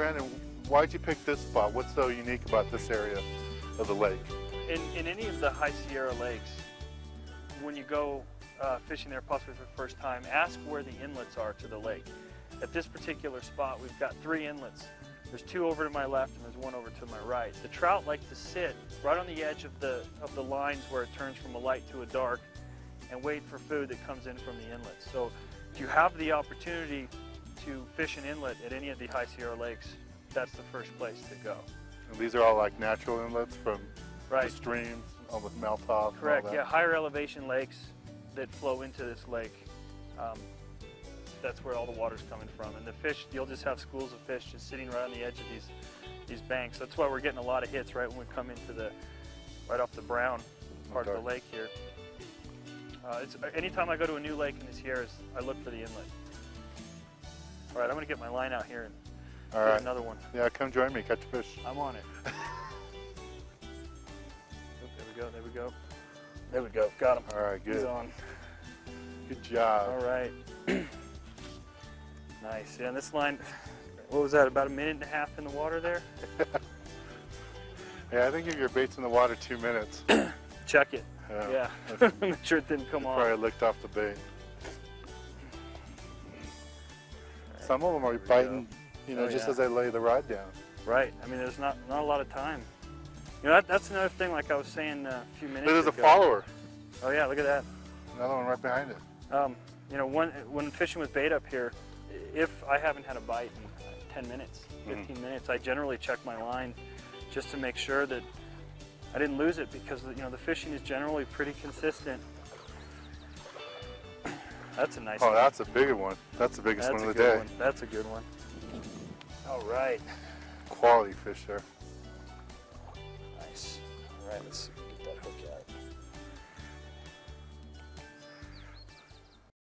Brandon, why'd you pick this spot? What's so unique about this area of the lake? In any of the High Sierra lakes, when you go fishing there possibly for the first time, ask where the inlets are to the lake. At this particular spot, we've got 3 inlets. There's 2 over to my left and there's 1 over to my right. The trout like to sit right on the edge of the lines where it turns from a light to a dark and wait for food that comes in from the inlets. So if you have the opportunity to fish an inlet at any of the High Sierra lakes, that's the first place to go. And these are all like natural inlets from the streams, almost melt off. Correct, yeah, higher elevation lakes that flow into this lake. That's where all the water's coming from. And the fish, you'll just have schools of fish just sitting right on the edge of these banks. That's why we're getting a lot of hits right when we come into the, right off the brown part of the lake here. Anytime I go to a new lake in the Sierras, I look for the inlet. All right, I'm gonna get my line out here and get another one. Yeah, come join me, catch fish. I'm on it. There we go, got him. All right, good. He's on. Good job. All right. Nice, yeah, and this line, what was that, about 1.5 minutes in the water there? Yeah, I think if your bait's in the water 2 minutes. Check it, yeah. Make sure it didn't come off. Probably licked off the bait. Right, some of them are biting, you know, just as I lay the rod down. Right, I mean, there's not a lot of time. You know, that's another thing, like I was saying a few minutes ago. There's a follower. Oh yeah, look at that. Another one right behind it. You know, when fishing with bait up here, if I haven't had a bite in 10 minutes, 15 minutes, I generally check my line just to make sure that I didn't lose it, because you know the fishing is generally pretty consistent. That's a nice one. Oh, that's a bigger one. That's the biggest one of the day. That's a good one. All right. Quality fish there. Nice. All right, let's get that hook out.